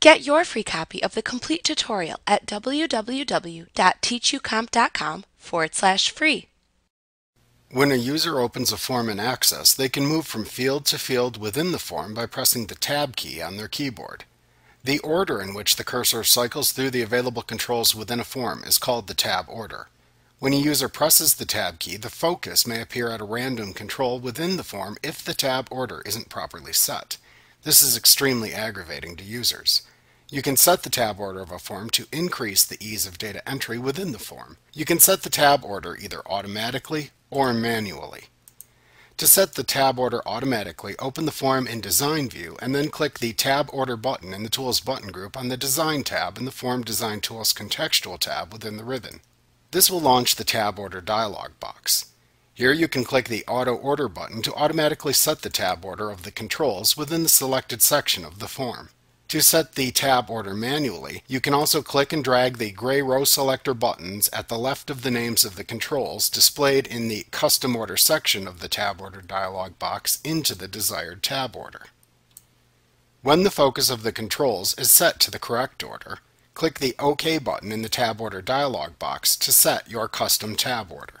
Get your free copy of the complete tutorial at www.teachucomp.com/free. When a user opens a form in Access, they can move from field to field within the form by pressing the Tab key on their keyboard. The order in which the cursor cycles through the available controls within a form is called the tab order. When a user presses the Tab key, the focus may appear at a random control within the form if the tab order isn't properly set. This is extremely aggravating to users. You can set the tab order of a form to increase the ease of data entry within the form. You can set the tab order either automatically or manually. To set the tab order automatically, open the form in Design View and then click the Tab Order button in the Tools button group on the Design tab in the Form Design Tools contextual tab within the ribbon. This will launch the Tab Order dialog box. Here you can click the Auto Order button to automatically set the tab order of the controls within the selected section of the form. To set the tab order manually, you can also click and drag the gray row selector buttons at the left of the names of the controls displayed in the Custom Order section of the tab order dialog box into the desired tab order. When the focus of the controls is set to the correct order, click the OK button in the tab order dialog box to set your custom tab order.